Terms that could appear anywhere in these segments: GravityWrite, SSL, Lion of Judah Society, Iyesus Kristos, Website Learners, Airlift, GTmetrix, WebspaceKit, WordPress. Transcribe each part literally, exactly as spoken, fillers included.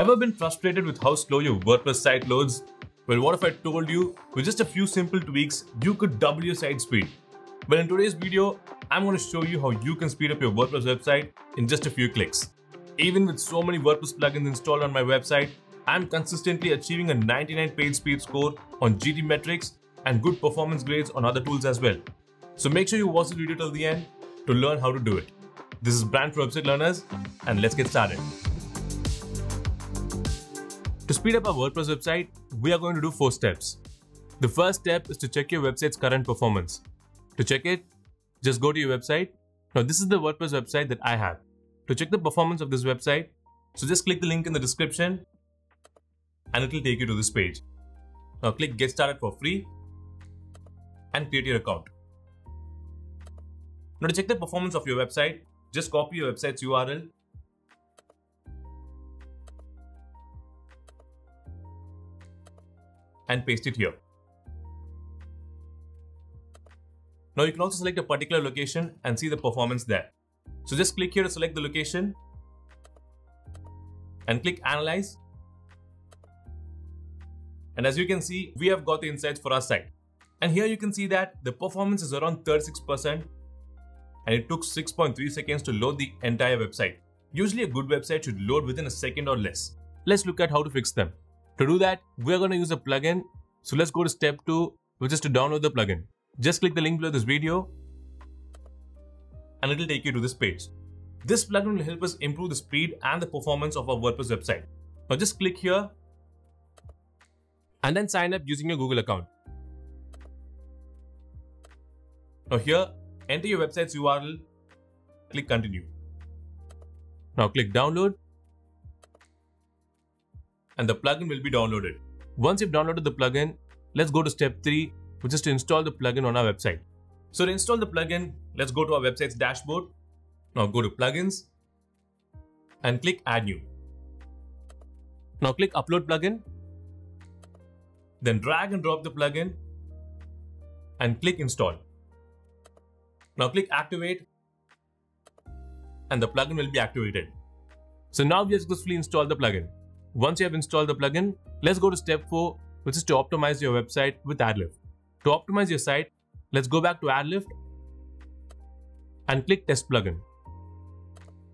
Ever been frustrated with how slow your WordPress site loads? Well, what if I told you with just a few simple tweaks, you could double your site speed? Well, in today's video, I'm going to show you how you can speed up your WordPress website in just a few clicks. Even with so many WordPress plugins installed on my website, I'm consistently achieving a ninety-nine page speed score on GTmetrix and good performance grades on other tools as well. So make sure you watch the video till the end to learn how to do it. This is Brand for Website Learners, and let's get started. To speed up our WordPress website, we are going to do four steps. The first step is to check your website's current performance. To check it, just go to your website. Now this is the WordPress website that I have. To check the performance of this website, so just click the link in the description and it will take you to this page. Now click Get Started for free and create your account. Now to check the performance of your website, just copy your website's U R L and paste it here. Now you can also select a particular location and see the performance there. So just click here to select the location and click Analyze. And as you can see, we have got the insights for our site. And here you can see that the performance is around thirty-six percent and it took six point three seconds to load the entire website. Usually a good website should load within a second or less. Let's look at how to fix them. To do that, we're going to use a plugin. So let's go to step two, which is to download the plugin. Just click the link below this video and it'll take you to this page. This plugin will help us improve the speed and the performance of our WordPress website. Now just click here and then sign up using your Google account. Now here, enter your website's U R L, click continue. Now click download and the plugin will be downloaded. Once you've downloaded the plugin, let's go to step three, which is to install the plugin on our website. So to install the plugin, let's go to our website's dashboard. Now go to plugins and click add new. Now click upload plugin, then drag and drop the plugin and click install. Now click activate and the plugin will be activated. So now we have successfully installed the plugin. Once you have installed the plugin, let's go to step four, which is to optimize your website with Airlift. To optimize your site, let's go back to Airlift and click test plugin.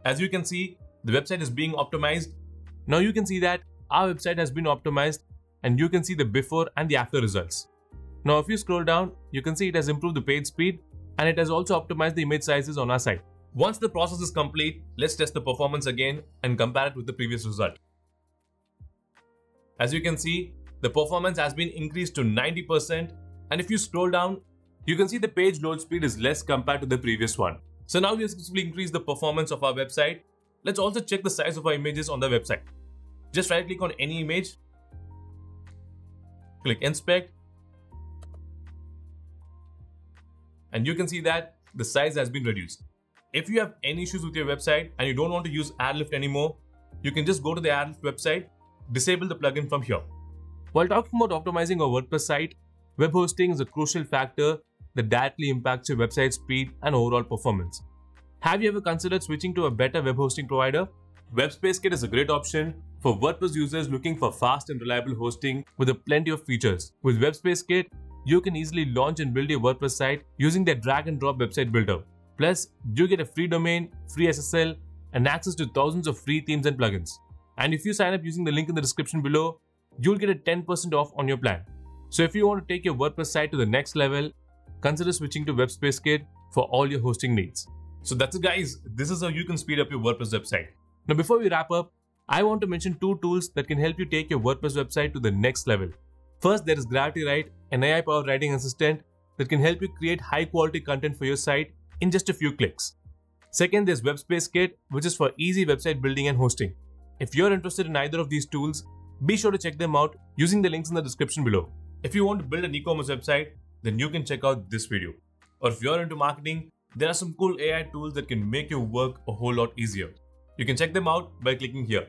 As you can see, the website is being optimized. Now you can see that our website has been optimized and you can see the before and the after results. Now if you scroll down, you can see it has improved the page speed and it has also optimized the image sizes on our site. Once the process is complete, let's test the performance again and compare it with the previous result. As you can see, the performance has been increased to ninety percent, and if you scroll down, you can see the page load speed is less compared to the previous one. So now we have successfully increased the performance of our website. Let's also check the size of our images on the website. Just right click on any image, click inspect, and you can see that the size has been reduced. If you have any issues with your website and you don't want to use Airlift anymore, you can just go to the Airlift website, disable the plugin from here. While talking about optimizing a WordPress site, web hosting is a crucial factor that directly impacts your website speed and overall performance. Have you ever considered switching to a better web hosting provider? WebspaceKit is a great option for WordPress users looking for fast and reliable hosting with a plenty of features. With WebspaceKit, you can easily launch and build your WordPress site using their drag and drop website builder. Plus, you get a free domain, free S S L, and access to thousands of free themes and plugins. And if you sign up using the link in the description below, you'll get a ten percent off on your plan. So if you want to take your WordPress site to the next level, consider switching to WebspaceKit for all your hosting needs. So that's it guys, this is how you can speed up your WordPress website. Now before we wrap up, I want to mention two tools that can help you take your WordPress website to the next level. First, there is GravityWrite, an A I-powered writing assistant that can help you create high-quality content for your site in just a few clicks. Second, there's WebspaceKit, which is for easy website building and hosting. If you're interested in either of these tools, be sure to check them out using the links in the description below. If you want to build an e-commerce website, then you can check out this video. Or if you're into marketing, there are some cool A I tools that can make your work a whole lot easier. You can check them out by clicking here.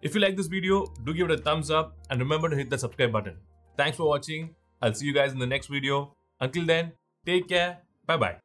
If you like this video, do give it a thumbs up and remember to hit the subscribe button. Thanks for watching. I'll see you guys in the next video. Until then, take care. Bye-bye.